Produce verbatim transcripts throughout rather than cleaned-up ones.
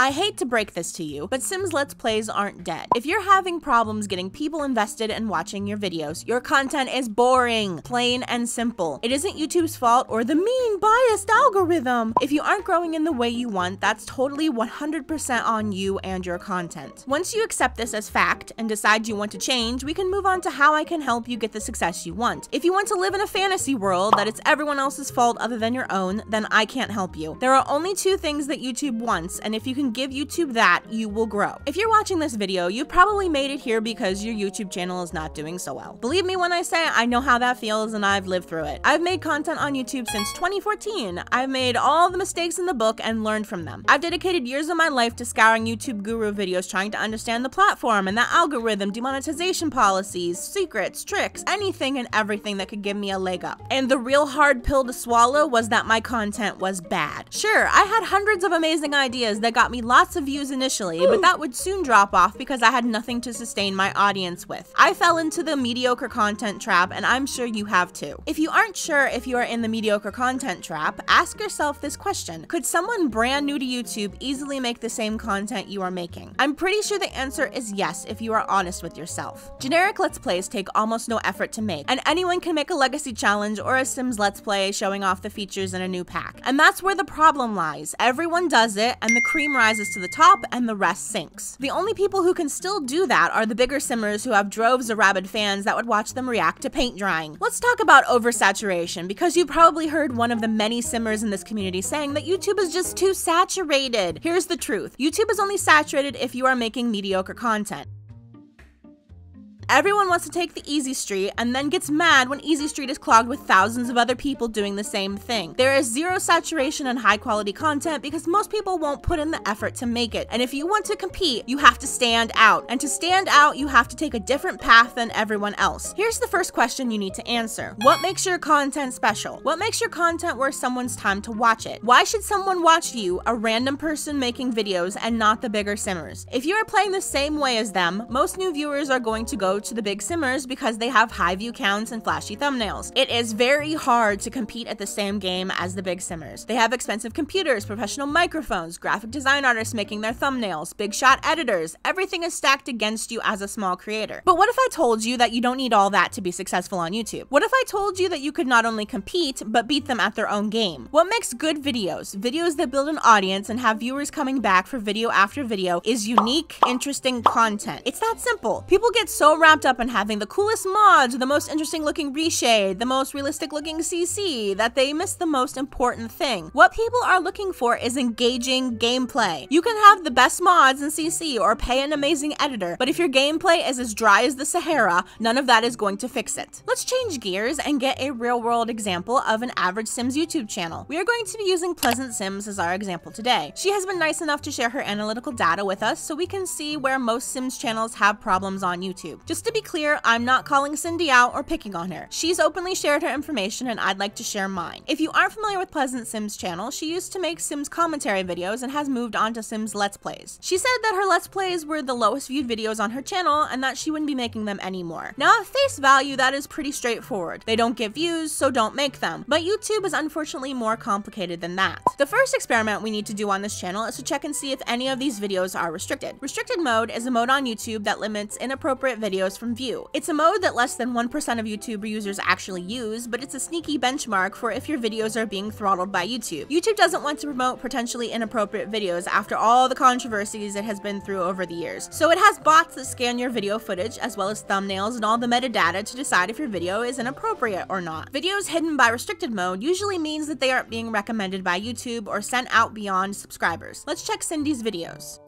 I hate to break this to you, but Sims Let's Plays aren't dead. If you're having problems getting people invested and watching your videos, your content is boring, plain and simple. It isn't YouTube's fault or the mean, biased algorithm. If you aren't growing in the way you want, that's totally one hundred percent on you and your content. Once you accept this as fact and decide you want to change, we can move on to how I can help you get the success you want. If you want to live in a fantasy world that it's everyone else's fault other than your own, then I can't help you. There are only two things that YouTube wants, and if you can give YouTube that, you will grow. If you're watching this video, you probably made it here because your YouTube channel is not doing so well. Believe me when I say I know how that feels, and I've lived through it. I've made content on YouTube since twenty fourteen. I've made all the mistakes in the book and learned from them. I've dedicated years of my life to scouring YouTube guru videos, trying to understand the platform and the algorithm, demonetization policies, secrets, tricks, anything and everything that could give me a leg up. And the real hard pill to swallow was that my content was bad. Sure, I had hundreds of amazing ideas that got me lots of views initially, but that would soon drop off because I had nothing to sustain my audience with. I fell into the mediocre content trap, and I'm sure you have too. If you aren't sure if you are in the mediocre content trap, ask yourself this question. Could someone brand new to YouTube easily make the same content you are making? I'm pretty sure the answer is yes if you are honest with yourself. Generic Let's Plays take almost no effort to make, and anyone can make a legacy challenge or a Sims Let's Play showing off the features in a new pack. And that's where the problem lies. Everyone does it, and the cream rises to the top and the rest sinks. The only people who can still do that are the bigger simmers who have droves of rabid fans that would watch them react to paint drying. Let's talk about oversaturation, because you probably heard one of the many simmers in this community saying that YouTube is just too saturated. Here's the truth. YouTube is only saturated if you are making mediocre content. Everyone wants to take the easy street and then gets mad when easy street is clogged with thousands of other people doing the same thing. There is zero saturation in high quality content because most people won't put in the effort to make it. And if you want to compete, you have to stand out. And to stand out, you have to take a different path than everyone else. Here's the first question you need to answer. What makes your content special? What makes your content worth someone's time to watch it? Why should someone watch you, a random person making videos, and not the bigger simmers? If you are playing the same way as them, most new viewers are going to go to the big simmers because they have high view counts and flashy thumbnails. It is very hard to compete at the same game as the big simmers. They have expensive computers, professional microphones, graphic design artists making their thumbnails, big shot editors. Everything is stacked against you as a small creator. But what if I told you that you don't need all that to be successful on YouTube? What if I told you that you could not only compete, but beat them at their own game? What makes good videos, videos that build an audience and have viewers coming back for video after video, is unique, interesting content. It's that simple. People get so wrapped up in having the coolest mods, the most interesting looking reshade, the most realistic looking C C, that they miss the most important thing. What people are looking for is engaging gameplay. You can have the best mods in C C or pay an amazing editor, but if your gameplay is as dry as the Sahara, none of that is going to fix it. Let's change gears and get a real world example of an average Sims YouTube channel. We are going to be using Pleasant Sims as our example today. She has been nice enough to share her analytical data with us so we can see where most Sims channels have problems on YouTube. Just to be clear, I'm not calling Cindy out or picking on her. She's openly shared her information, and I'd like to share mine. If you aren't familiar with Pleasant Sims' channel, she used to make Sims commentary videos and has moved on to Sims Let's Plays. She said that her Let's Plays were the lowest viewed videos on her channel and that she wouldn't be making them anymore. Now at face value, that is pretty straightforward. They don't get views, so don't make them. But YouTube is unfortunately more complicated than that. The first experiment we need to do on this channel is to check and see if any of these videos are restricted. Restricted mode is a mode on YouTube that limits inappropriate videos from view. It's a mode that less than one percent of YouTube users actually use, but it's a sneaky benchmark for if your videos are being throttled by YouTube. YouTube doesn't want to promote potentially inappropriate videos after all the controversies it has been through over the years. So it has bots that scan your video footage as well as thumbnails and all the metadata to decide if your video is inappropriate or not. Videos hidden by restricted mode usually means that they aren't being recommended by YouTube or sent out beyond subscribers. Let's check Cindy's videos.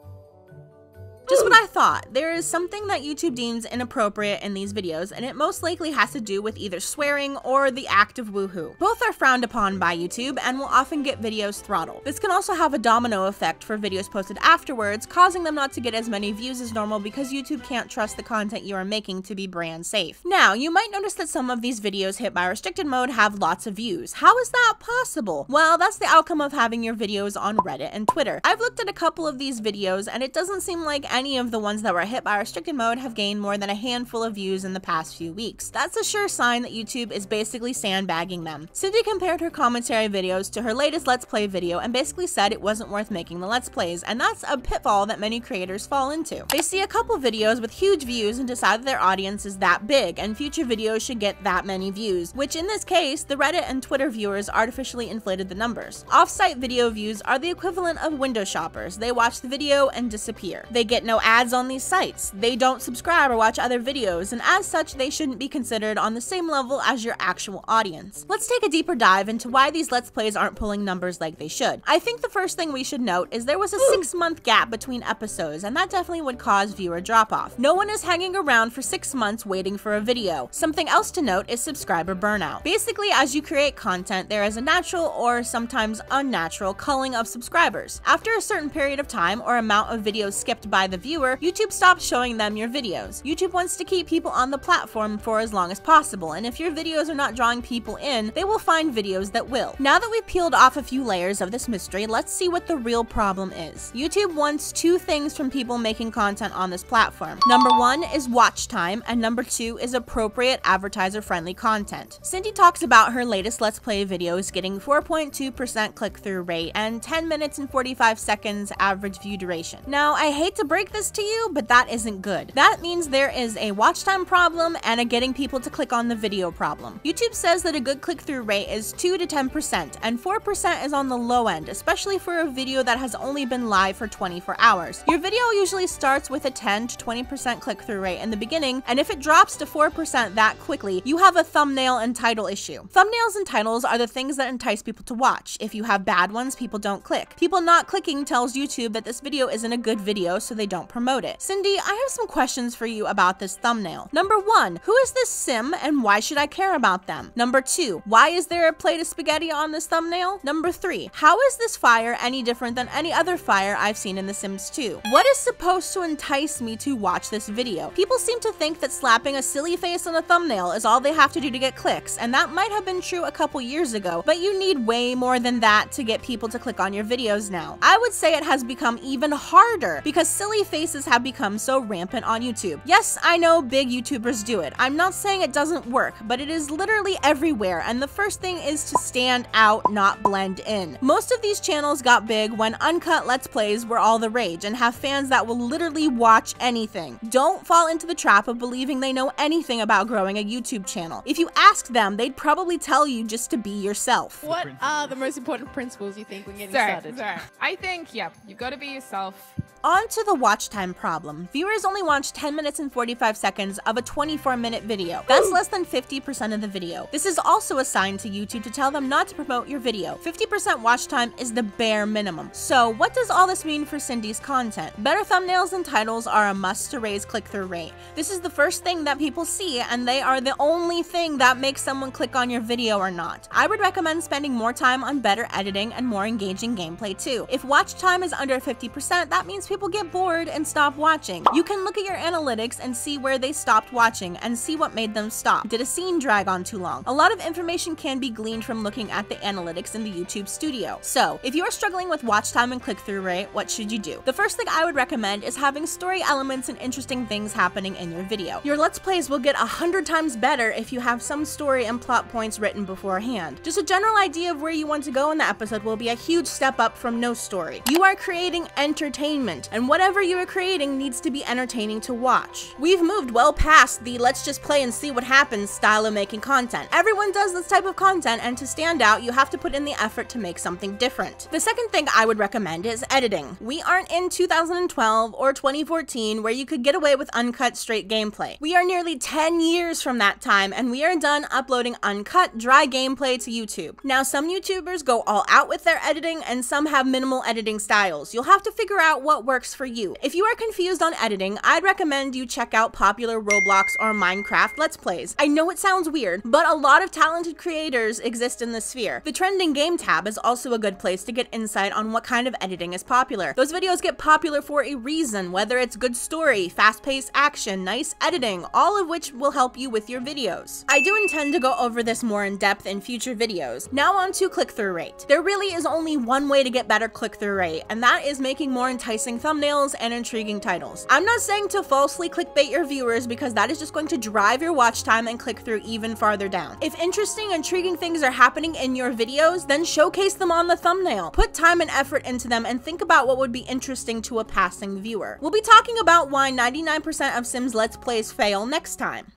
Just what I thought. There is something that YouTube deems inappropriate in these videos, and it most likely has to do with either swearing or the act of woohoo. Both are frowned upon by YouTube and will often get videos throttled. This can also have a domino effect for videos posted afterwards, causing them not to get as many views as normal because YouTube can't trust the content you are making to be brand safe. Now, you might notice that some of these videos hit by restricted mode have lots of views. How is that possible? Well, that's the outcome of having your videos on Reddit and Twitter. I've looked at a couple of these videos, and it doesn't seem like any Any of the ones that were hit by restricted mode have gained more than a handful of views in the past few weeks. That's a sure sign that YouTube is basically sandbagging them. Cindy compared her commentary videos to her latest Let's Play video and basically said it wasn't worth making the Let's Plays, and that's a pitfall that many creators fall into. They see a couple videos with huge views and decide that their audience is that big and future videos should get that many views, which in this case, the Reddit and Twitter viewers artificially inflated the numbers. Off-site video views are the equivalent of window shoppers. They watch the video and disappear. They get no ads on these sites. They don't subscribe or watch other videos, and as such, they shouldn't be considered on the same level as your actual audience. Let's take a deeper dive into why these Let's Plays aren't pulling numbers like they should. I think the first thing we should note is there was a six-month gap between episodes, and that definitely would cause viewer drop-off. No one is hanging around for six months waiting for a video. Something else to note is subscriber burnout. Basically, as you create content, there is a natural or sometimes unnatural culling of subscribers. After a certain period of time or amount of videos skipped by the viewer, YouTube stops showing them your videos. YouTube wants to keep people on the platform for as long as possible, and if your videos are not drawing people in, they will find videos that will. Now that we've peeled off a few layers of this mystery, let's see what the real problem is. YouTube wants two things from people making content on this platform. Number one is watch time, and number two is appropriate advertiser-friendly content. Cindy talks about her latest Let's Play videos getting four point two percent click-through rate and ten minutes and forty-five seconds average view duration. Now, I hate to break this to you, but that isn't good. That means there is a watch time problem and a getting people to click on the video problem. YouTube says that a good click-through rate is two to ten percent, and four percent is on the low end, especially for a video that has only been live for twenty-four hours. Your video usually starts with a ten to twenty percent click-through rate in the beginning, and if it drops to four percent that quickly, you have a thumbnail and title issue. Thumbnails and titles are the things that entice people to watch. If you have bad ones, people don't click. People not clicking tells YouTube that this video isn't a good video, so they don't promote it. Cindy, I have some questions for you about this thumbnail. Number one, who is this sim and why should I care about them? Number two, why is there a plate of spaghetti on this thumbnail? Number three, how is this fire any different than any other fire I've seen in The Sims two? What is supposed to entice me to watch this video? People seem to think that slapping a silly face on a thumbnail is all they have to do to get clicks, and that might have been true a couple years ago, but you need way more than that to get people to click on your videos now. I would say it has become even harder because silly faces have become so rampant on YouTube. Yes, I know big YouTubers do it. I'm not saying it doesn't work, but it is literally everywhere, and the first thing is to stand out, not blend in. Most of these channels got big when uncut Let's Plays were all the rage and have fans that will literally watch anything. Don't fall into the trap of believing they know anything about growing a YouTube channel. If you asked them, they'd probably tell you just to be yourself. What are the most important principles you think when getting sorry, started? Sorry. I think, yeah, you've got to be yourself. On to the watch time problem. Viewers only watch ten minutes and forty-five seconds of a twenty-four minute video. That's less than fifty percent of the video. This is also a sign to YouTube to tell them not to promote your video. fifty percent watch time is the bare minimum. So what does all this mean for Cindy's content? Better thumbnails and titles are a must to raise click-through rate. This is the first thing that people see, and they are the only thing that makes someone click on your video or not. I would recommend spending more time on better editing and more engaging gameplay too. If watch time is under fifty percent, that means people get bored and stop watching. You can look at your analytics and see where they stopped watching and see what made them stop. Did a scene drag on too long? A lot of information can be gleaned from looking at the analytics in the YouTube studio. So, if you're struggling with watch time and click-through rate, what should you do? The first thing I would recommend is having story elements and interesting things happening in your video. Your Let's Plays will get a hundred times better if you have some story and plot points written beforehand. Just a general idea of where you want to go in the episode will be a huge step up from no story. You are creating entertainment, and whatever you are creating needs to be entertaining to watch. We've moved well past the let's just play and see what happens style of making content. Everyone does this type of content, and to stand out, you have to put in the effort to make something different. The second thing I would recommend is editing. We aren't in two thousand twelve or twenty fourteen where you could get away with uncut straight gameplay. We are nearly ten years from that time, and we are done uploading uncut, dry gameplay to YouTube. Now, some YouTubers go all out with their editing, and some have minimal editing styles. You'll have to figure out what works works for you. If you are confused on editing, I'd recommend you check out popular Roblox or Minecraft Let's Plays. I know it sounds weird, but a lot of talented creators exist in this sphere. The trending game tab is also a good place to get insight on what kind of editing is popular. Those videos get popular for a reason, whether it's good story, fast-paced action, nice editing, all of which will help you with your videos. I do intend to go over this more in depth in future videos. Now on to click-through rate. There really is only one way to get better click-through rate, and that is making more enticing thumbnails and intriguing titles. I'm not saying to falsely clickbait your viewers, because that is just going to drive your watch time and click through even farther down. If interesting, intriguing things are happening in your videos, then showcase them on the thumbnail. Put time and effort into them and think about what would be interesting to a passing viewer. We'll be talking about why ninety-nine percent of Sims Let's Plays fail next time.